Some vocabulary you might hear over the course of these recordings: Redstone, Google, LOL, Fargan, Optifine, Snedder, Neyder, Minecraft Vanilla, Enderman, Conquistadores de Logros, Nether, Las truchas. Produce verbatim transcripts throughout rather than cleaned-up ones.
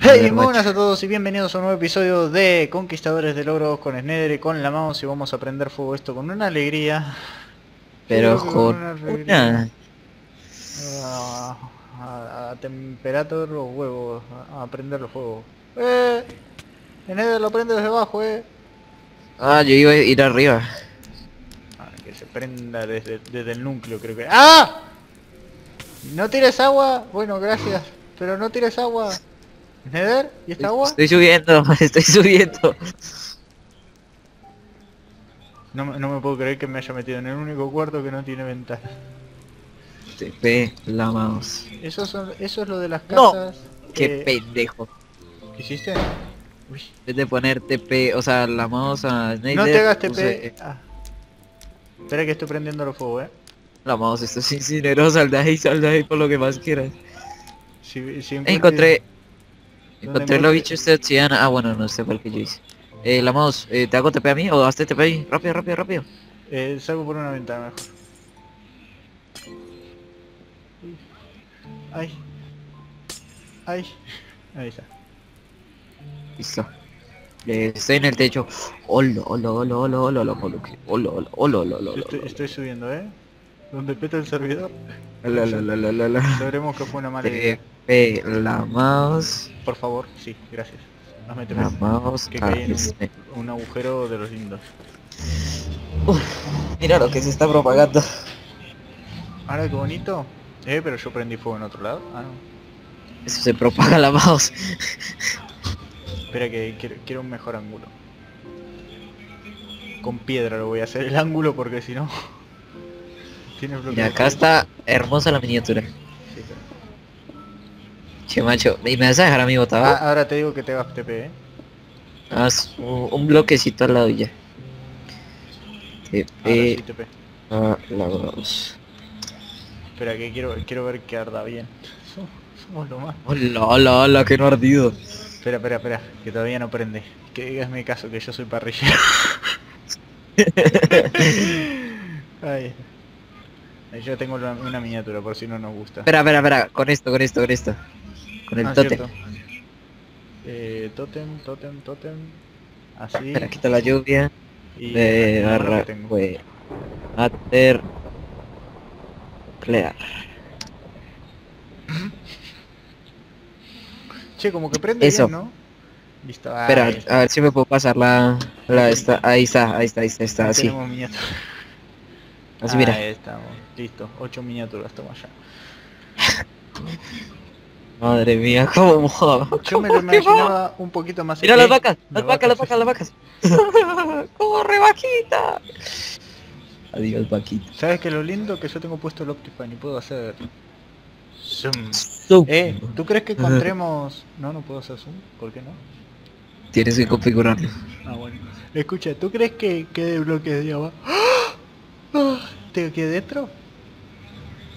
Hey, muy buenas a todos y bienvenidos a un nuevo episodio de Conquistadores de Logros con Snedder y con la mouse. Y vamos a prender fuego esto con una alegría. Pero con una... Alegría. una... Uh, a, a temperatura los huevos, a, a prender los fuegos. ¡Eh! Snedder lo prende desde abajo, eh. Ah, yo iba a ir arriba. Ah, que se prenda desde, desde el núcleo, creo que... ¡Ah! ¿No tires agua? Bueno, gracias. Pero no tires agua. ¿Nether? ¿Y esta agua? Estoy subiendo, estoy subiendo. No, no me puedo creer que me haya metido en el único cuarto que no tiene ventana. Te pe la mouse. Eso, son, eso es lo de las casas. No. Que... ¡Qué pendejo! ¿Qué hiciste? Uy. Es de poner T P, o sea, la mouse a Neyder. No te hagas T P. Puse... Ah. Espera que estoy prendiendo los fuegos, eh. La mouse, esto es incineroso, sal de ahí, sal de ahí por lo que más quieras. Si, si encontré... Encontré los bichos de obsidiana. Ah, bueno, no sé por qué yo hice. Eh, la mouse, eh, ¿te hago T P a mí o hazte T P ahí? Rápido, rápido, rápido. Eh, salgo por una ventana mejor. Ay. Ay. Ahí está. Listo. Eh, estoy en el techo. Hola, hola, hola, hola, hola, hola, hola, hola, hola, hola, Estoy, estoy subiendo, ¿eh? Donde peta el servidor. La, la, la, la, la, la. Sabremos que fue una mala idea. Eh, la mouse. Por favor, sí, gracias. Nos metemos. La mouse. Que cae en un, un agujero de los lindos. Uf, mira lo que se está propagando. Ahora qué bonito. Eh, pero yo prendí fuego en otro lado. Ah, no. Eso se propaga la mouse. Espera que quiero, quiero un mejor ángulo. Con piedra lo voy a hacer el ángulo porque si no... Y acá está hermosa la miniatura. Sí, claro. Che macho, ¿y me vas a dejar a mi botaba? Ah, ahora te digo que te hagas T P, eh. Haz un, un bloquecito al lado y ya. T P. Sí, T P. Ah, la vamos. Espera que quiero quiero ver que arda bien. Somos, somos lo más. Hola, hola, hola, que no ha ardido. Espera, espera, espera, que todavía no prende. Que digas mi caso, que yo soy parrillero. Ahí. Yo tengo una miniatura por si no nos gusta. Espera, espera, espera, con esto, con esto, con esto. Con el ah, tótem. Eh, tótem, tótem, tótem. Así. Espera, quita la lluvia. Y de barra fue. Ater. Clear. Che, como que prende eso. Bien, ¿no? Listo. Ah, espera, ahí. A ver si me puedo pasar la... la esta. Ahí está, ahí está, ahí está, ahí está. Así. Así ah, mira. Ahí estamos, listo, ocho miniaturas, toma ya. Madre mía, cómo, ¿Cómo yo me lo imaginaba un poquito más. Mira las vacas, las vacas, las vacas, las vacas. ¡Corre, vaquita! Adiós, vaquita. ¿Sabes que lo lindo? Que yo tengo puesto el Optifine y puedo hacer... Zoom. zoom. Eh, ¿tú crees que encontremos...? No, no puedo hacer zoom, ¿por qué no? Tienes que configurarlo. Ah, bueno. Escucha, ¿tú crees que quede bloques de abajo? ¿Te quedé dentro?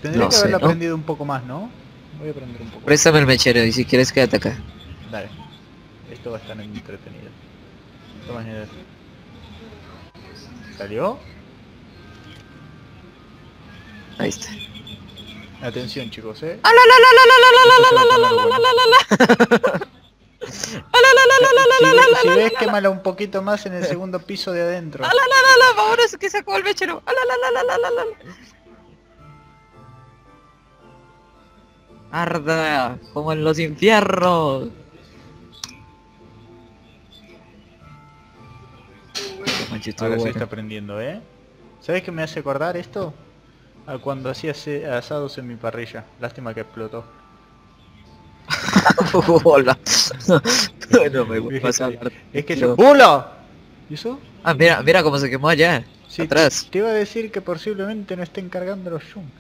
Tendría no que haberlo aprendido, ¿no? Un poco más, ¿no? Voy a aprender un poco. Préstame el mechero y si quieres quédate acá. Dale. Esto va a estar entretenido. Toma, Neyder. ¿Salió? Ahí está. Atención, chicos, ¿eh? ¡Ah, la, la, la, la, la, la, la, la, la, la, la, la! Si ves, quémala un poquito más en el segundo piso de adentro. ¡Ala, la, la, la! Ahora es que sacó el mechero. ¡Ala, la, la, la, la, la! Arda como en los infiernos. Ahora se está prendiendo, ¿eh? ¿Sabes qué me hace acordar esto? A cuando hacía asados en mi parrilla. Lástima que explotó. Hola. No me voy a pasar. Es que yo... ¡Pulo! ¿Y eso? Ah, mira, mira cómo se quemó allá. Sí, atrás. Te iba a decir que posiblemente no estén cargando los jumps.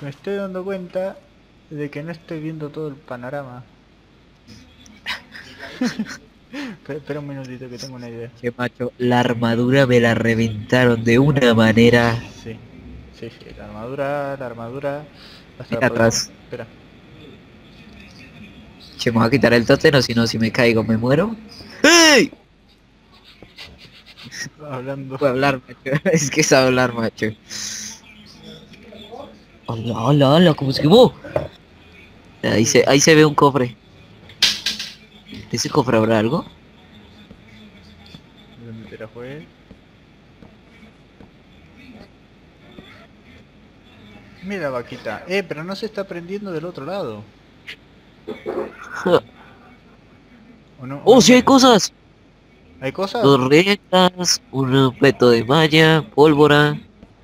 Me estoy dando cuenta de que no estoy viendo todo el panorama. Espera un minutito que tengo una idea. Qué macho, la armadura me la reventaron de una manera. Sí, sí, sí, la armadura, la armadura. Hasta mira atrás. Poder... Espera. Che, me voy a quitar el tótem, o si no, si me caigo me muero. ¡Ey! Hablando. Puedo hablar, macho. Es que es hablar, macho. Hola, hola, hola, ¿cómo se quemó? Ahí se, ahí se ve un cofre. ¿Ese cofre habrá algo? ¿Dónde te la juegues? Mira, vaquita. Eh, pero no se está prendiendo del otro lado. ¿O no? ¡Oh, sí hay cosas! ¿Hay cosas? Dos retas, un peto de malla, pólvora,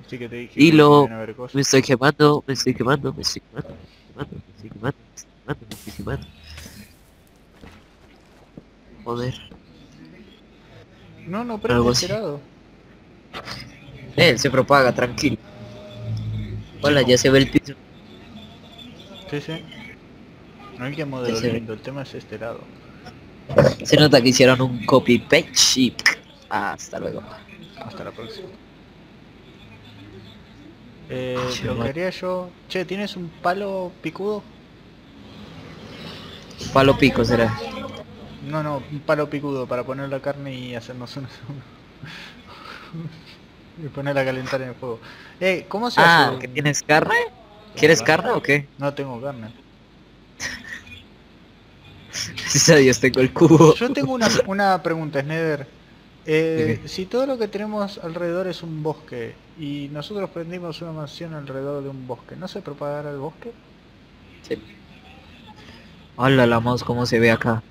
sí que te dije, hilo, que a ver cosas. Me estoy quemando, me estoy quemando, me estoy quemando, me estoy quemando, me estoy quemando, me estoy quemando. Joder. No, no, pero esperado. Él se propaga, tranquilo. Hola, ya se ve el piso. Sí, sí. No hay que modelando, el tema es este lado. Se nota que hicieron un copy paste y... Hasta luego. Hasta la próxima. Eh, Ay, lo quería yo... Che, ¿tienes un palo picudo? Un palo pico será. No, no, un palo picudo para poner la carne y hacernos un... y ponerla a calentar en el fuego. Eh, ¿cómo se ah, hace? Ah, ¿que tienes carne? ¿Quieres carne o qué? No tengo carne. Dios, tengo el cubo. Yo tengo una, una pregunta, Snedder. Eh, okay. Si todo lo que tenemos alrededor es un bosque y nosotros prendimos una mansión alrededor de un bosque, ¿no se propagará el bosque? Sí. Hola, la mouse, ¿cómo se ve acá?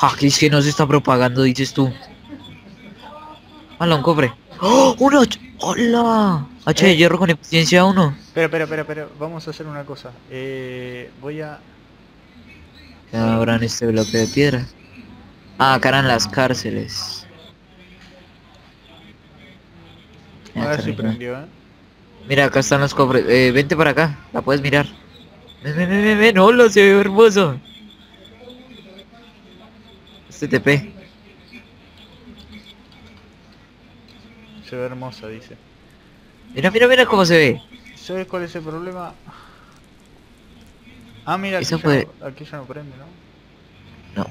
Ah, ¿qué es que no se está propagando, dices tú? Hola, un cobre. ¡Oh, uno! ¡Hola! H de eh. hierro con eficiencia uno. Espera, espera, espera, espera. Vamos a hacer una cosa. Eh, voy a... Ahora en este bloque de piedra. Ah, caran las cárceles. Ahora sí si prendió, ¿eh? Mira, acá están los cofres. Eh, vente para acá, la puedes mirar. Ven, ven, ven, ven, hola, se ve hermoso. Este T P. Se ve hermosa, dice. Mira, mira, mira cómo se ve. ¿Sabes cuál es el problema? Ah, mira, aquí ya, puede... no, aquí ya no prende, ¿no? No.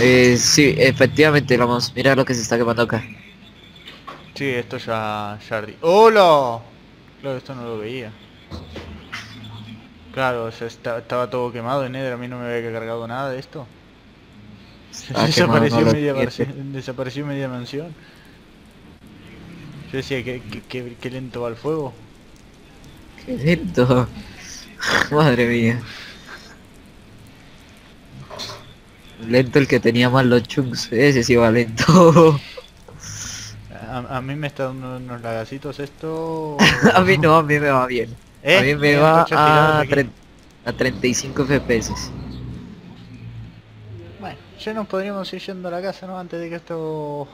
Eh, sí, efectivamente, vamos, mira lo que se está quemando acá. Sí, esto ya... ya... ¡Hola! Claro, esto no lo veía. Claro, ya está, estaba todo quemado en Nether, a mí no me había cargado nada de esto. Desapareció, quemado, no media desapareció media mansión. Yo decía, que, que, que, que lento va el fuego. Qué lento. Madre mía. Lento el que tenía más los chunks. Ese sí va lento. A, a mí me está dando unos lagacitos esto... A mí no, a mí me va bien. ¿Eh? A mí me va a, a treinta y cinco F P S. Bueno, ya nos podríamos ir yendo a la casa, ¿no? Antes de que esto...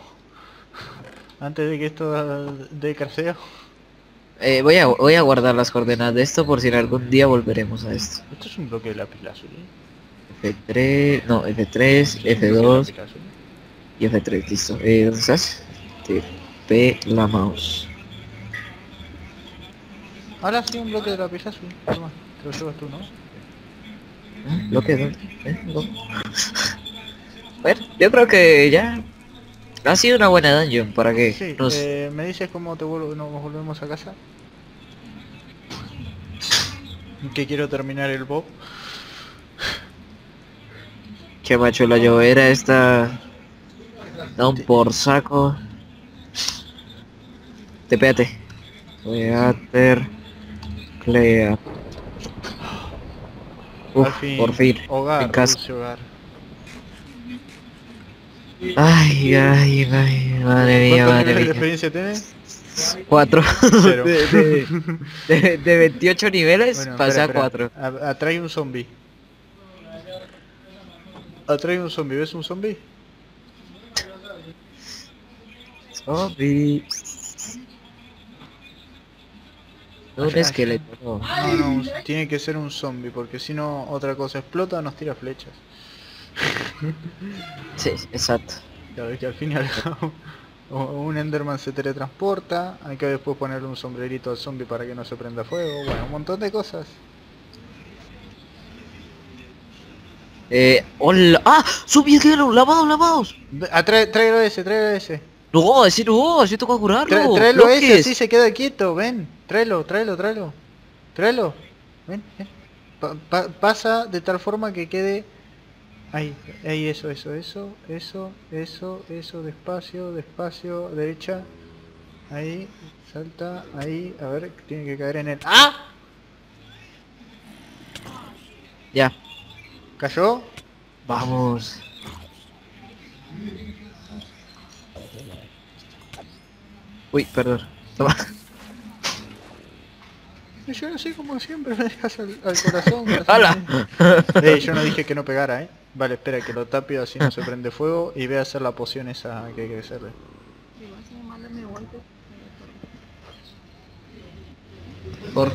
Antes de que esto dé crafteo. Eh, voy a, voy a guardar las coordenadas de esto por si algún día volveremos a esto. Esto es un bloque de lápiz azul, ¿eh? F tres, no, F tres, F dos y F tres, listo. Eh, ¿dónde estás? T P la mouse. Ahora sí, un bloque de lápiz azul. Toma, te lo llevas tú, ¿no? ¿Eh? ¿Bloque de? ¿Eh? No. Bueno, yo creo que ya... Ha sido una buena dungeon, ¿para qué? Sí, nos... eh, ¿me dices cómo te vuelvo, nos volvemos a casa? Que quiero terminar el bob. Que macho, la llovera esta... Da un por saco. Te pégate. Cleater... Clea... Uf, al fin, por fin. Hogar, en casa. Ay, ay, ay, madre mía, madre mía. ¿Cuántos niveles de experiencia tienes? Cuatro. De, de, de veintiocho niveles, bueno, pasé a cuatro. Atrae un zombie. Atrae un zombie, ¿ves un zombie? Zombie. Un esqueleto. No, no, tiene que ser un zombie, porque si no otra cosa explota o nos tira flechas. Sí, exacto. Claro, que al final un Enderman se teletransporta, hay que después ponerle un sombrerito al zombie para que no se prenda fuego, bueno, un montón de cosas. Eh, hola. ¡Ah! ¡Subieron! ¡Lavados, lavados! Atrae, tráelo ese, tráelo ese. No, ese no, así toca curarlo. Tráelo ese, así se queda quieto, ven, tráelo, tráelo, tráelo. Tráelo, ven, ven. pa pa pasa de tal forma que quede ahí, ahí, eso, eso, eso, eso, eso, eso, despacio, despacio, derecha, ahí, salta, ahí, a ver, tiene que caer en el... ¡Ah! Ya. ¿Cayó? Vamos. Uy, perdón. Toma. Yo así como siempre me dejas al, al corazón. ¡Hala! Hey, yo no dije que no pegara, eh. Vale, espera que lo tape así no se prende fuego y ve a hacer la poción esa que hay que hacerle. Por...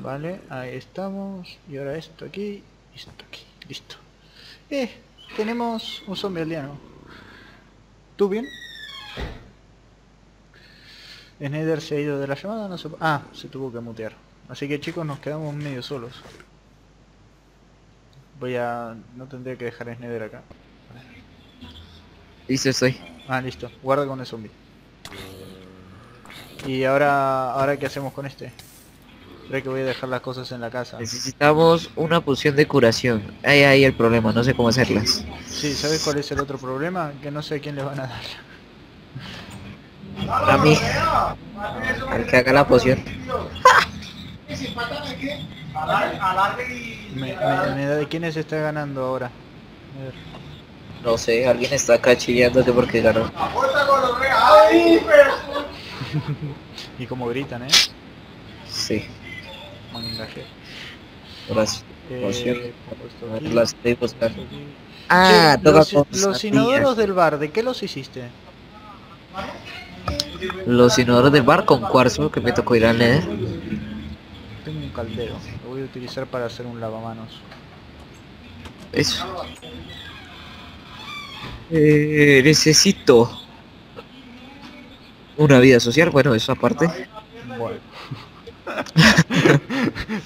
Vale, ahí estamos. Y ahora esto aquí y esto aquí. Listo. Eh, tenemos un zombie aldeano. ¿Tú bien? Snedder se ha ido de la llamada, no se... Ah, se tuvo que mutear. Así que chicos, nos quedamos medio solos. Voy a... No tendría que dejar a Snedder acá. Listo, estoy. Ah, listo. Guarda con el zombie. Y ahora... ¿Ahora qué hacemos con este? Creo que voy a dejar las cosas en la casa. Necesitamos una poción de curación. Ahí ahí el problema, no sé cómo hacerlas. Sí, ¿sabes cuál es el otro problema? Que no sé a quién les van a dar. A mí. Al que haga la poción. me, me, me da de quiénes está ganando ahora. A ver. No sé, alguien está acá chillándote porque ganó. Y como gritan, ¿eh? Sí. Las, eh, aquí, las estoy buscando. Ah, sí, los, los, los inodoros del bar, ¿de qué los hiciste? Los inodoros del bar con cuarzo que me tocó ir a leer. Tengo un caldero, lo voy a utilizar para hacer un lavamanos. Eso. Eh, necesito una vida social, bueno, eso aparte. Bueno.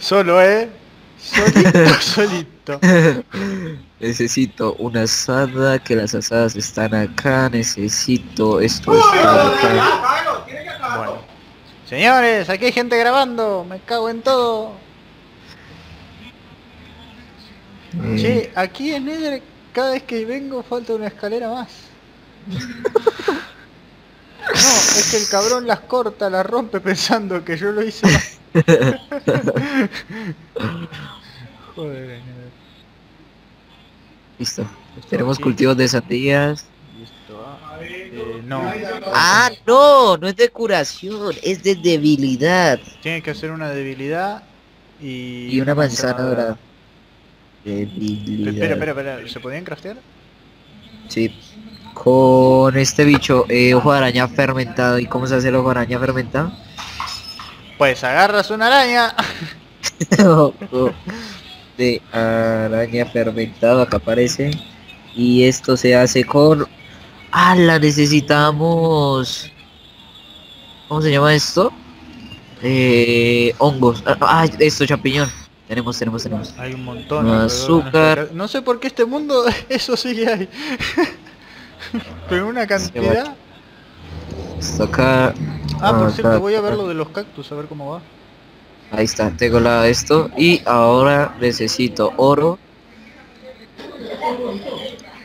Solo, eh. Solito, solito. Necesito una asada, que las asadas están acá. Necesito esto. Acá. Bueno. Señores, aquí hay gente grabando. Me cago en todo. Mm. Che, aquí en Nether cada vez que vengo falta una escalera más. No, es que el cabrón las corta, las rompe pensando que yo lo hice más. Joder. Listo. Tenemos aquí cultivos de sandías. Listo. Ah, eh, no. Ah, no, no es de curación, es de debilidad. Tienes que hacer una debilidad y... Y una manzana dorada. Debilidad. Espera, espera, espera. ¿Se podían craftear? Sí. Con este bicho, eh, ojo de araña fermentado. ¿Y cómo se hace el ojo de araña fermentado? Pues agarras una araña. No, no. De araña fermentado, acá aparece. Y esto se hace con... ¡Ah, la necesitamos! ¿Cómo se llama esto? Eh, hongos. Ah, esto, champiñón. Tenemos, tenemos, tenemos. Hay un montón. Azúcar. No sé por qué este mundo, eso sigue ahí. Pero una cantidad. Esto acá. Ah, por cierto, voy a ver lo de los cactus, a ver cómo va. Ahí está, tengo la de esto. Y ahora necesito oro.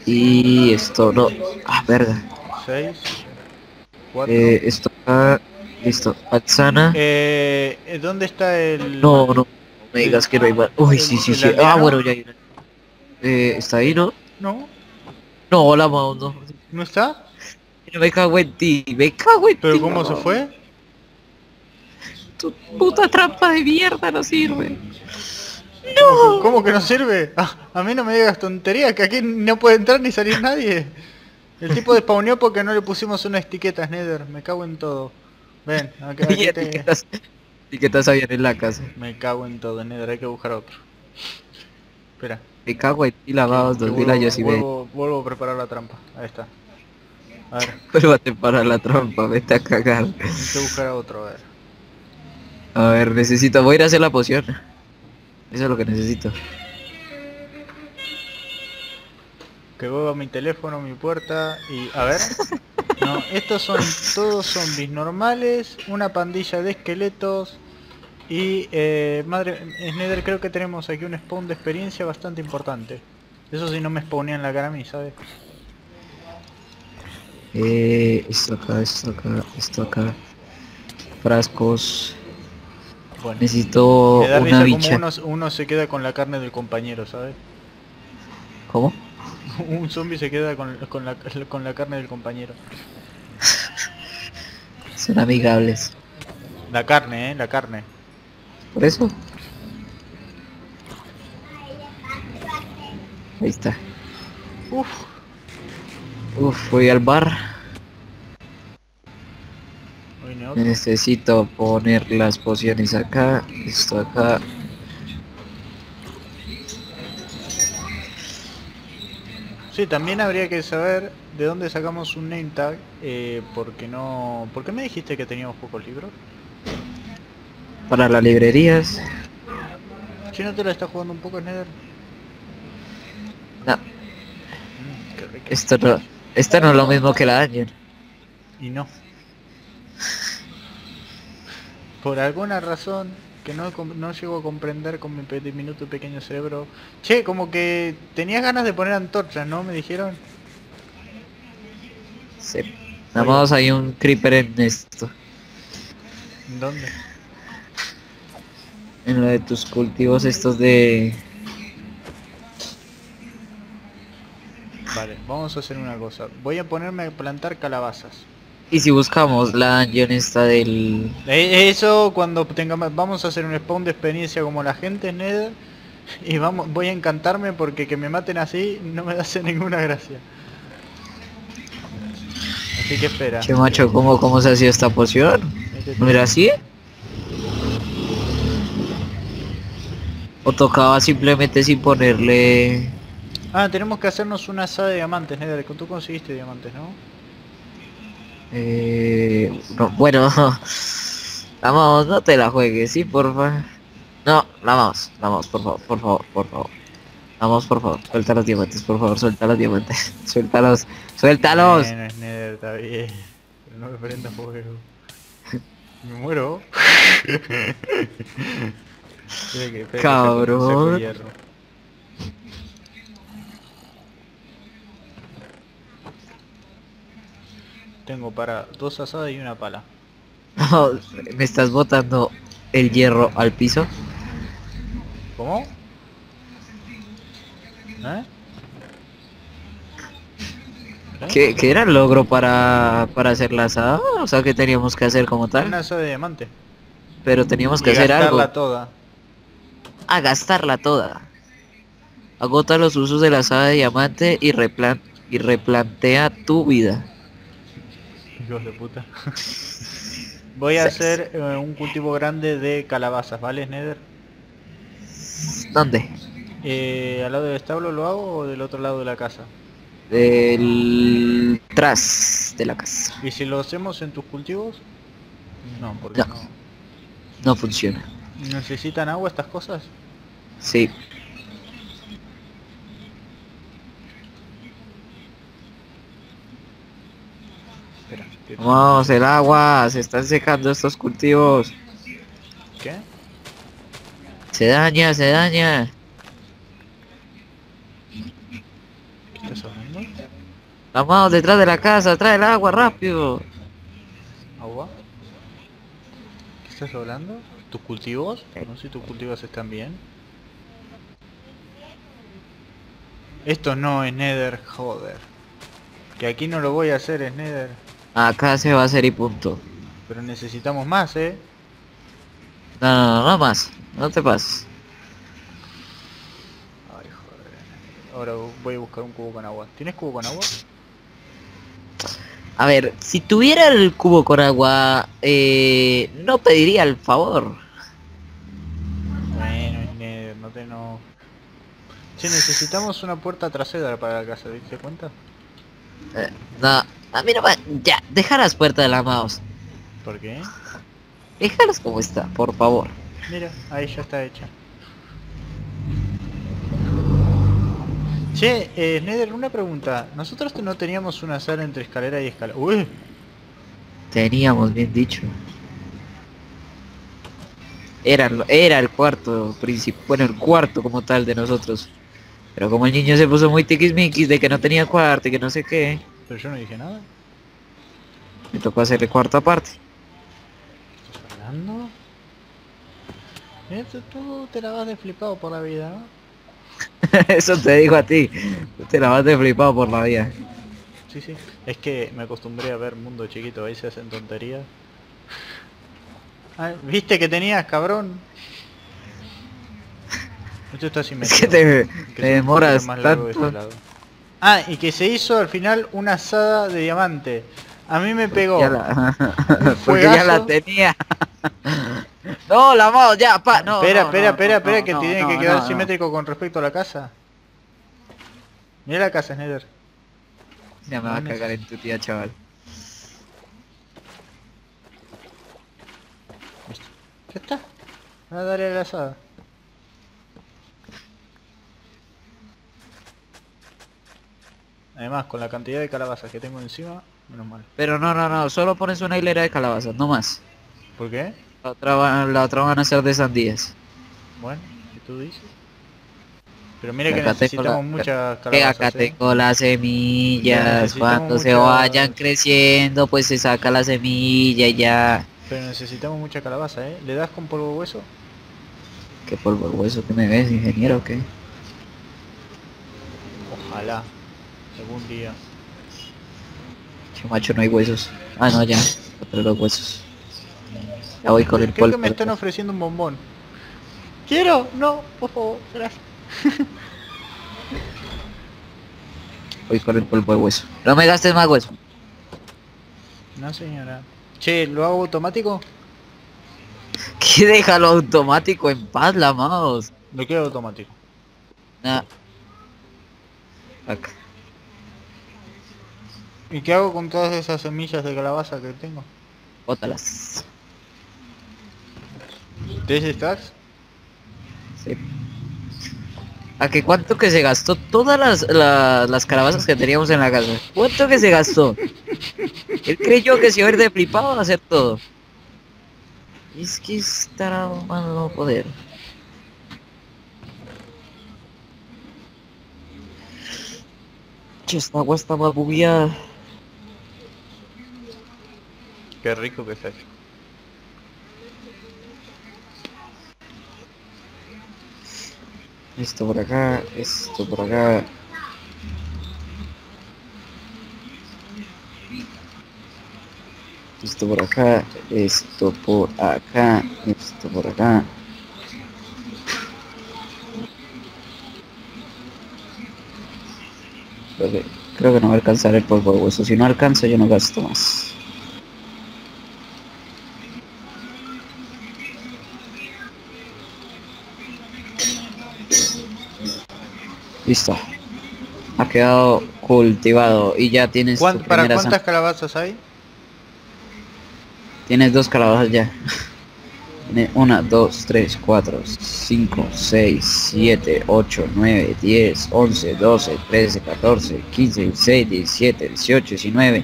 Y esto, no. Ah, verga. Seis. Cuatro. Eh, esto acá. Listo. Manzana. Eh, ¿dónde está el...? No, no. Me digas que no hay más. Uy, sí, sí, sí. Ah, bueno, ya hay. Eh, está ahí, ¿no? No. No, hola, Mau, no. ¿No está? Me cago en ti, me cago en ti. ¿Pero cómo se fue? Tu puta trampa de mierda no sirve. ¡No! ¿Cómo que no sirve? Ah, a mí no me digas tonterías, que aquí no puede entrar ni salir nadie. El tipo despawneó porque no le pusimos una etiqueta, Snedder. Me cago en todo. Ven, acá, aquí te... etiquetas, etiquetas habían en la casa. Me cago en todo, Snedder, hay que buscar otro. Espera. Me cago en ti, lavados, dos mil años y medio. Vuelvo a preparar la trampa, ahí está. A ver. Pruébate para la trampa, vete a cagar. Necesito buscar a otro, a ver. A ver, necesito, voy a ir a hacer la poción. Eso es lo que necesito. Que vuelva mi teléfono, mi puerta y... A ver. No, estos son todos zombies normales, una pandilla de esqueletos y eh, madre, Snedder, creo que tenemos aquí un spawn de experiencia bastante importante. Eso si no me spawnean la cara a mí, ¿sabes? Eh, esto acá, esto acá, esto acá. Frascos. Bueno, necesito una bicha. Uno, uno se queda con la carne del compañero, ¿sabes? ¿Cómo? Un zombie se queda con, con, la, con la carne del compañero. Son amigables. La carne, eh, la carne. ¿Por eso? Ahí está. Uf. Uf, voy al bar. Uy, no. Necesito poner las pociones acá. Esto acá. Sí, también habría que saber de dónde sacamos un name tag, eh, porque no... ¿Por qué me dijiste que teníamos pocos libros? Para las librerías. ¿Si no te la está jugando un poco, Snedder? No. Mm, qué rico. Esto no, esto no es lo mismo que la Dungeon. Y no. Por alguna razón que no, no llego a comprender con mi diminuto y pequeño cerebro. Che, como que tenías ganas de poner antorchas, ¿no? Me dijeron. Sí. Nada más hay un creeper en esto. ¿Dónde? En lo de tus cultivos estos de... Vale, vamos a hacer una cosa. Voy a ponerme a plantar calabazas. Y si buscamos la dungeon esta del... Eso cuando tengamos... Vamos a hacer un spawn de experiencia como la gente, Nether. Y vamos, voy a encantarme porque que me maten así no me hace ninguna gracia. Así que espera. Che macho, ¿cómo, cómo se hacía esta poción? ¿No era así? ¿O tocaba simplemente sin ponerle...? Ah, tenemos que hacernos una asada de diamantes, Nether. Tú conseguiste diamantes, ¿no? Eh, no, bueno, vamos, no te la juegues, sí, por favor. No, vamos, vamos, por favor, por favor, por favor. Vamos, por favor, suelta los diamantes, por favor, suelta los diamantes, suéltalos, suéltalos. Bueno, Snedder, está bien, pero no me prenda fuego. Me muero. que, Cabrón. Que tengo para dos asadas y una pala. Oh, ¿me estás botando el hierro al piso? ¿Cómo? ¿Eh? ¿Qué, ¿Qué era el logro para, para hacer la asada? O sea, ¿qué teníamos que hacer como tal? Una asada de diamante. Pero teníamos que y hacer gastarla algo. Gastarla toda. A gastarla toda. Agota los usos de la asada de diamante y, replan y replantea tu vida. Dios de puta. Voy a sí, hacer sí. Eh, un cultivo grande de calabazas, ¿vale, Snedder? ¿Dónde? Eh, ¿Al lado del establo lo hago o del otro lado de la casa? Del... tras de la casa. ¿Y si lo hacemos en tus cultivos? No, porque no. No, no funciona. ¿Necesitan agua estas cosas? Sí. Vamos, el agua, se están secando estos cultivos. ¿Qué? Se daña, se daña. ¿Qué estás hablando? Vamos detrás de la casa, trae el agua rápido. ¿Agua? ¿Qué estás hablando? ¿Tus cultivos? No sé si tus cultivos están bien. Esto no es Nether, joder. Que aquí no lo voy a hacer, es Nether. Acá se va a hacer y punto. Pero necesitamos más, ¿eh? No, no, no, no más. No te pases. Ay, joder. Ahora voy a buscar un cubo con agua. ¿Tienes cubo con agua? A ver, si tuviera el cubo con agua, eh, no pediría el favor. Bueno, Snedder, no te no... Sí, necesitamos una puerta trasera para la casa, ¿te diste cuenta? Eh, no. Ah, mira, ya, deja las puertas de la mouse. ¿Por qué? Déjalas como está, por favor. Mira, ahí ya está hecha. Che, eh, Snedder, una pregunta. Nosotros no teníamos una sala entre escalera y escalera. Uy. Teníamos, bien dicho. Era, era el cuarto principal, bueno, el cuarto como tal de nosotros. Pero como el niño se puso muy tiquismiquis de que no tenía cuarto y que no sé qué. Pero yo no dije nada. Me tocó hacerle cuarto aparte. ¿Estás hablando? Esto, tú te la vas de flipado por la vida, ¿no? Eso te digo a ti. Tú te la vas de flipado por la vida. Sí, sí. Es que me acostumbré a ver mundo chiquito, ahí se hacen tonterías. Ay, ¿viste que tenías, cabrón? Esto está sin meter. Es que te, que te demoras más tanto. Largo de este lado. Ah, y que se hizo al final una asada de diamante. A mí me porque pegó. Ya la... Porque ya la tenía. No, la vamos ya, pa. No, espera, no, espera, no, espera, no, espera, no, que no, tiene no, que quedar no, simétrico no. Con respecto a la casa. Mira la casa, Snedder. Ya me va a cagar en tu tía, chaval. Ya está, voy a darle la asada. Además, con la cantidad de calabazas que tengo encima, menos mal. Pero no, no, no, solo pones una hilera de calabazas, no más. ¿Por qué? La otra van, la otra van a ser de sandías. Bueno, ¿qué tú dices? Pero mira que necesitamos muchas calabazas. Acá tengo las semillas, cuando se vayan creciendo, pues se saca la semilla y ya. Pero necesitamos mucha calabaza, ¿eh? ¿Le das con polvo hueso? ¿Qué polvo hueso? ¿Qué me ves, ingeniero o qué? Ojalá. Algún día. Che, macho, no hay huesos. Ah, no, ya. Pero los huesos. Ya voy con el polvo. Creo que me están ofreciendo un bombón. ¿Quiero? No, por favor, gracias. Voy con el polvo de hueso. No me gastes más hueso. No, señora. Che, ¿lo hago automático? Que déjalo automático en paz, la mouse. Lo quiero automático. Nah. Acá. ¿Y qué hago con todas esas semillas de calabaza que tengo? Bótalas. ¿Tres stacks? Sí. ¿A que cuánto que se gastó todas las, la, las calabazas que teníamos en la casa? ¿Cuánto que se gastó? Él creyó que se iba a ir de flipado a hacer todo. Y es que estará mal no poder. Che, esta agua está más bugueada. Qué rico que está hecho. Esto por acá, esto por acá. Esto por acá, esto por acá, esto por acá. Creo que, creo que no va a alcanzar el polvo de hueso. Si no alcanzo, yo no gasto más. Listo. Ha quedado cultivado y ya tienes... ¿Cuán, ¿Para cuántas samba. calabazas hay? Tienes dos calabazas ya. Una, dos, tres, cuatro, cinco, seis, siete, ocho, nueve, diez, once, doce, trece, catorce, quince, dieciséis, diecisiete, dieciocho, diecinueve,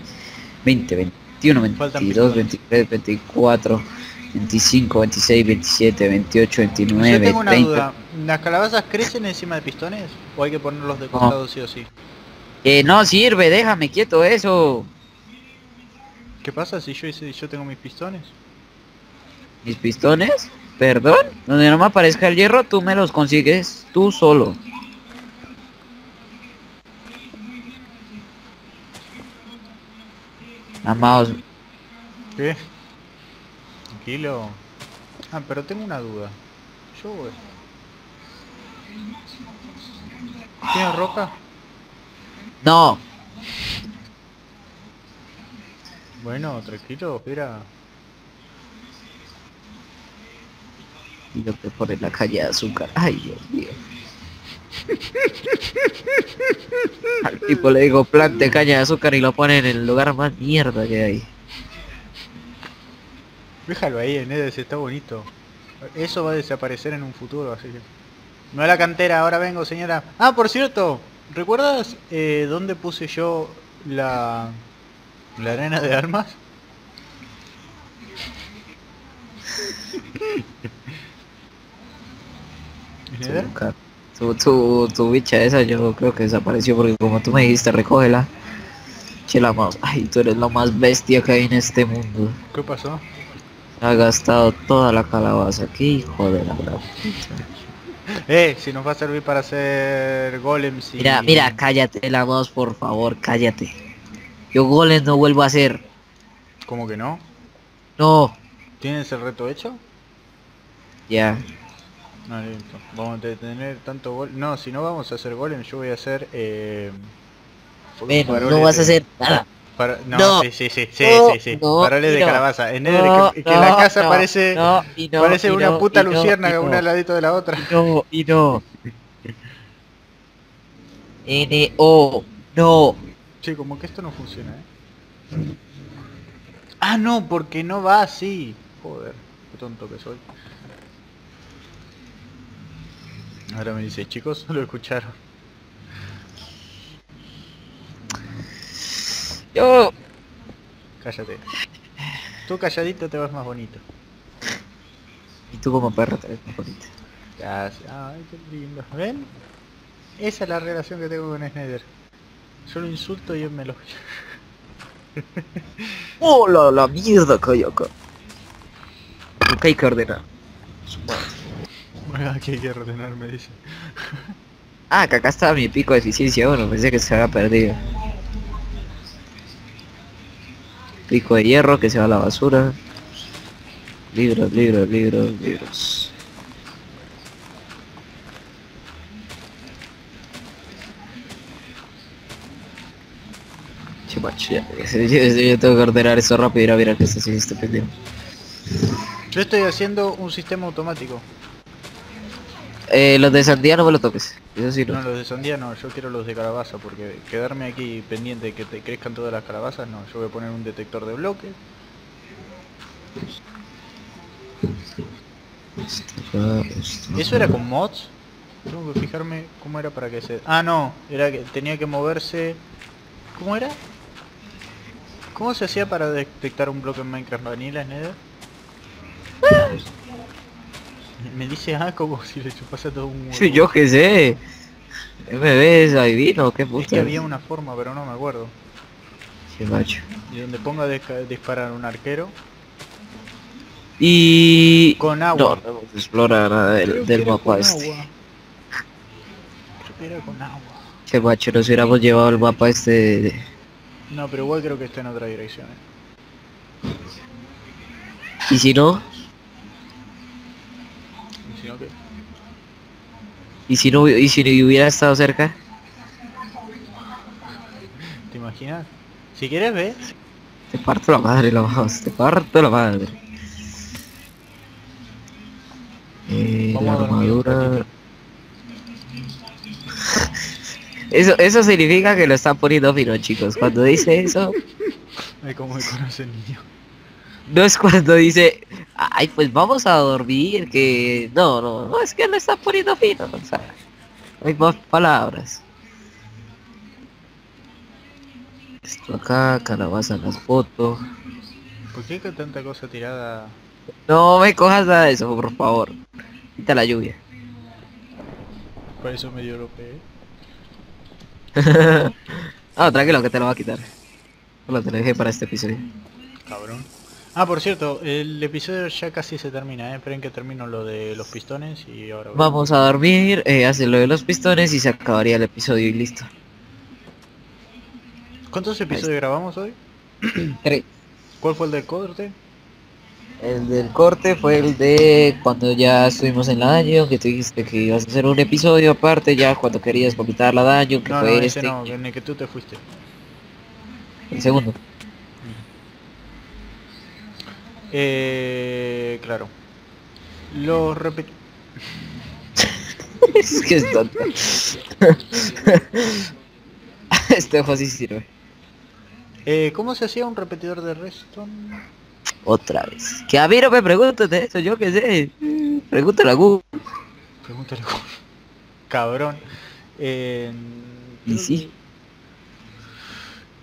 veinte, veintiuno, veintidós, veintitrés, veinticuatro, veinticinco, veintiséis, veintisiete, veintiocho, veintinueve, yo tengo una treinta. Duda. ¿Las calabazas crecen encima de pistones? ¿O hay que ponerlos de costado no. sí o sí? Que no sirve, déjame quieto eso. ¿Qué pasa si yo si yo tengo mis pistones? ¿Mis pistones? ¿Perdón? Donde no me aparezca el hierro, tú me los consigues tú solo. Amados. ¿Qué? Tranquilo. Ah, pero tengo una duda. Yo... ¿Tienes roca? No. Bueno, tranquilo, espera. Y lo que pone la caña de azúcar. Ay, Dios mío. Al tipo le digo plante caña de azúcar y lo pone en el lugar más mierda que hay. Déjalo ahí, en Neyder, está bonito. Eso va a desaparecer en un futuro, así que... No a la cantera, ahora vengo, señora. Ah, por cierto, ¿Recuerdas eh, dónde puse yo la, la arena de armas? Tu, tu, tu bicha esa yo creo que desapareció porque como tú me dijiste recógela. Che, la más... Ay, tú eres la más bestia que hay en este mundo. ¿Qué pasó? Ha gastado toda la calabaza aquí, hijo de la gran puta. Eh, si nos va a servir para hacer golems y... Mira, mira, cállate la voz, por favor, cállate. Yo golems no vuelvo a hacer. ¿Cómo que no? No. ¿Tienes el reto hecho? Ya. No, listo. Vamos a tener tanto gol... No, si no vamos a hacer golems, yo voy a hacer... Eh... Bueno, no vas a hacer nada. Para... No, no, sí, sí, sí, sí, no, sí, sí. No, Paroles de no, calabaza. En Nether, no, que, que no, la casa no, parece, no, no, parece no, una puta luciérnaga, no, una al ladito de la otra. Y no, y no. N O no. Sí, como que esto no funciona, ¿eh? Ah, no, porque no va así. Joder, qué tonto que soy. Ahora me dice, chicos, lo escucharon. Yo... Cállate. Tú calladito te vas más bonito. Y tú como perro te ves más bonito. Gracias. Ay, qué lindo. ¿Ven? Esa es la relación que tengo con Snedder. Yo lo insulto y él me lo... ¡Oh, la, la mierda, Coyoco! Ok, hay que ordenar. Bueno, aquí hay que ordenar, me dice. Ah, que acá estaba mi pico de eficiencia, bueno, pensé que se había perdido. Pico de hierro que se va a la basura. Libros, libros, libros, libros. Che macho, ya. Yo, yo, yo tengo que ordenar eso rápido y ir a ver a qué está haciendo este pendejo. Yo estoy haciendo un sistema automático. Eh, los de sandía no me lo toques. Eso sí no. No, los de sandía no, yo quiero los de calabaza porque quedarme aquí pendiente de que te crezcan todas las calabazas, no. Yo voy a poner un detector de bloques. ¿Eso era con mods? Tengo que fijarme cómo era para que se... Ah, no, era que tenía que moverse... ¿Cómo era? ¿Cómo se hacía para detectar un bloque en Minecraft Vanilla, Snedder? Me dice, ah, como si le chupase a todo un huevo. Sí, yo qué sé. ¿Me ves adivino? ¿Qué puta? Es que había una forma, pero no me acuerdo. Qué macho. Y donde ponga disparar un arquero. Y... Con agua. No, no vamos a explorar nada del, del mapa este. Creo que era con agua. Qué macho, nos hubiéramos llevado el mapa este... De... No, pero igual creo que está en otra dirección, ¿eh? ¿Y si no? ¿Y si no y si no hubiera estado cerca? ¿Te imaginas? Si quieres ver. Te parto la madre, la voz, te parto la madre. Eh, la armadura. Eso, eso significa que lo están poniendo fino, chicos. Cuando dice eso. Ay, cómo me conoce el niño. No es cuando dice, ay, pues vamos a dormir, que... No, no, no, es que no está poniendo fino, o sea, no hay más palabras. Esto acá, calabaza en las fotos. ¿Por qué hay tanta cosa tirada? No me cojas nada de eso, por favor. Quita la lluvia. Por eso medio lo pegué. No, tranquilo que te lo va a quitar. Lo te lo dejé para este episodio. Cabrón. Ah, por cierto, el episodio ya casi se termina, ¿eh? Esperen que termino lo de los pistones y ahora... Vamos a dormir, eh, hacer lo de los pistones y se acabaría el episodio y listo. ¿Cuántos episodios grabamos hoy? Tres. ¿Cuál fue el del corte? El del corte fue el de cuando ya estuvimos en la dungeon, que tú dijiste que ibas a hacer un episodio aparte ya cuando querías completar la dungeon, que no, fue no, este... No, en el que tú te fuiste. El segundo. Eh... Claro. Los repet... Es que es tonto. Este ojo sí sirve. Eh, ¿cómo se hacía un repetidor de redstone? Otra vez. Que a mí no me preguntes de eso, yo qué sé. Pregúntale a Google. Pregúntale a Google. Cabrón. Eh... Y sí.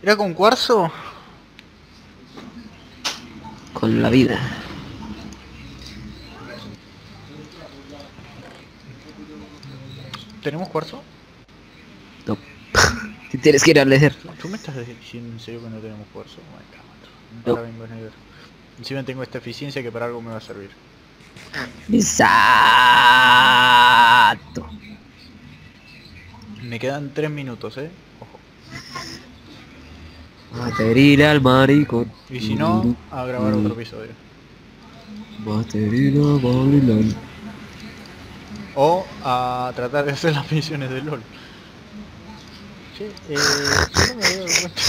¿Era con cuarzo? Con la vida. ¿Tenemos cuarzo? No. Si tienes que ir al Nether. ¿Tú me estás diciendo en serio que no tenemos cuarzo? No, no. Vengo a Nether. Encima tengo esta eficiencia que para algo me va a servir. Exacto. Me quedan tres minutos, eh. Ojo. Baterina al maricón. Y si no, a grabar otro episodio. Baterina Babylon. O a tratar de hacer las misiones de LOL. Eh, yo no me doy cuenta.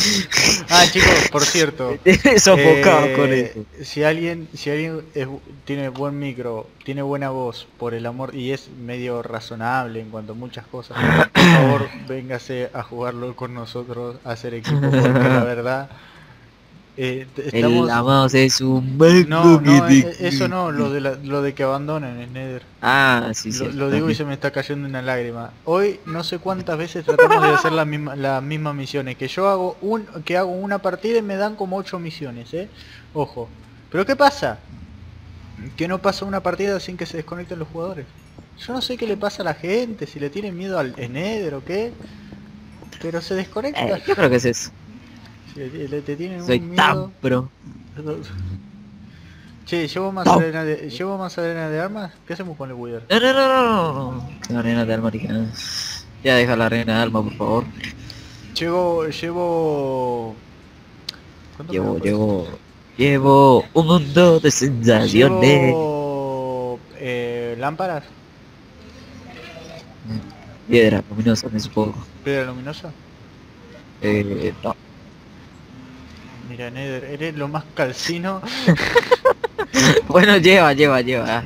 Ah, chicos, por cierto, sofocado eh, con esto. Si alguien, si alguien es, tiene buen micro, tiene buena voz, por el amor, y es medio razonable en cuanto a muchas cosas, por favor, véngase a jugarlo con nosotros, a hacer equipo, porque la verdad eh, estamos... El amado es un... No, no, es, eso no, lo de, la, lo de que abandonan el Nether. Ah, sí, sí. Lo, lo digo y se me está cayendo una lágrima. Hoy no sé cuántas veces tratamos de hacer las mismas la misma misiones. Que yo hago un que hago una partida y me dan como ocho misiones, eh. Ojo. Pero ¿qué pasa? Que no pasa una partida sin que se desconecten los jugadores. Yo no sé qué le pasa a la gente, si le tienen miedo al Nether o qué. Pero se desconecta. Eh, yo creo que es eso. Si le, le, te tienen Soy un miedo. Tan pro. Che, ¿llevo más, ¡pum!, arena de, ¿llevo más arena de armas? ¿Qué hacemos con el Wither? No, no, no, no, no. La arena de arma, rica. Ya deja la arena de arma, por favor. Llevo... Llevo... Llevo, llevo... Llevo un mundo de sensaciones. Llevo... Eh, lámparas. Piedra luminosa, me supongo. ¿Piedra luminosa? Eh, no. Mira, Neyder, eres lo más calcino. Bueno, lleva, lleva, lleva.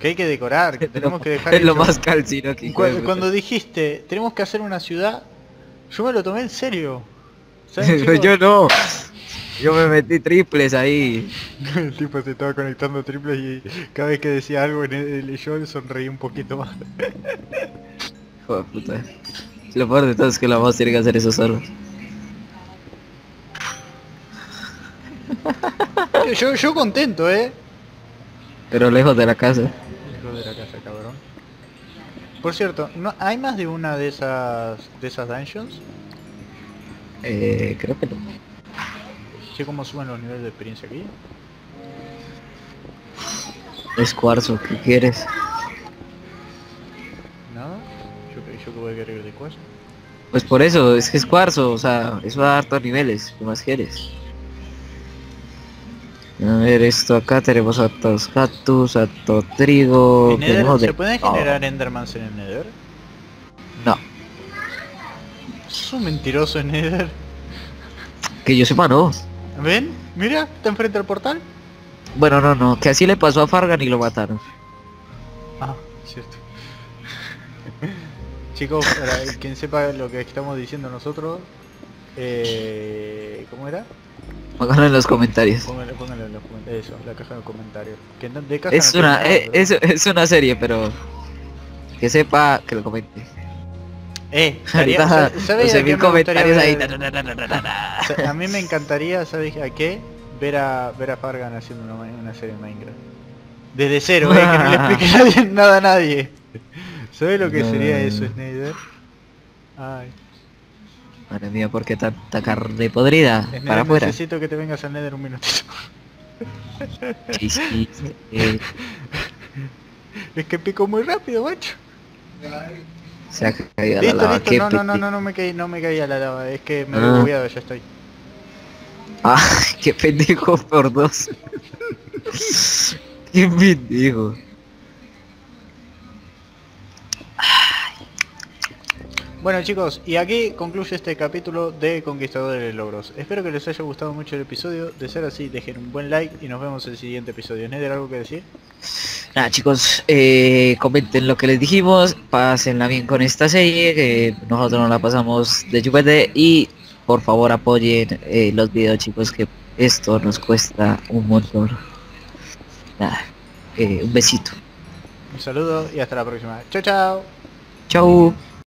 Que hay que decorar, que tenemos que dejar... Es lo más calcino que... Cuando, cuando dijiste, tenemos que hacer una ciudad, yo me lo tomé en serio. ¿Sabes, chicos? Yo no. Yo me metí triples ahí. El tipo se estaba conectando triples y cada vez que decía algo en el yo sonreí un poquito más. Joder, puta. Lo peor de todo es que la voz tiene que hacer eso solo. Yo, yo contento, eh. Pero lejos de la casa. Lejos de la casa, cabrón. Por cierto, ¿no hay más de una de esas de esas dungeons? Eh, creo que no. ¿Sí, cómo suben los niveles de experiencia aquí? Es cuarzo, ¿qué quieres? ¿Nada? ¿Yo, yo que voy a querer de cuarzo? Pues por eso, es que es cuarzo, o sea, eso da hartos niveles, ¿qué más quieres? A ver, esto acá tenemos hartos cactus, harto trigo... ¿En Nether se pueden generar Endermans en el Nether? No. ¿Es un mentiroso en Nether? Que yo sepa, no. ¿Ven? Mira, está enfrente del portal. Bueno, no, no, que así le pasó a Fargan y lo mataron. Ah, cierto. Chicos, para quien sepa lo que estamos diciendo nosotros... Eh, ¿Cómo era? Pónganlo en los comentarios. Pónganlo, pónganlo en los comentarios. Eso, la caja de comentarios. Que de caja es, no una, eh, es, es una serie, pero... Que sepa que lo comente. Eh, estaría, ¿sabes a mí comentarios ahí? Ver, na, na, na, na, na. A mí me encantaría, ¿sabes a qué? Ver a, ver a Fargan haciendo una, una serie en Minecraft. Desde cero, eh, que no le explique nadie, nada a nadie. ¿Sabes lo que no. sería eso, Snedder? Ay. Madre mía, ¿por qué tanta carne podrida? Snedder, para afuera. Necesito que te vengas al Nether un minutito. Es que pico muy rápido, macho. Se ha caído listo, la lava. Listo. No, no, no, no, no me caí, no me caí a la lava. Es que me ah. he cuidado, ya estoy. Ah, qué pendejo por dos. Qué pendejo. Bueno, chicos, y aquí concluye este capítulo de Conquistadores de Logros. Espero que les haya gustado mucho el episodio. De ser así, dejen un buen like y nos vemos en el siguiente episodio. ¿Neyder, algo que decir? Nada, chicos, eh, comenten lo que les dijimos, pásenla bien con esta serie, que nosotros nos la pasamos de chupete, y por favor apoyen eh, los videos, chicos, que esto nos cuesta un montón. Nada, eh, un besito. Un saludo y hasta la próxima. Chao, chao. Chao.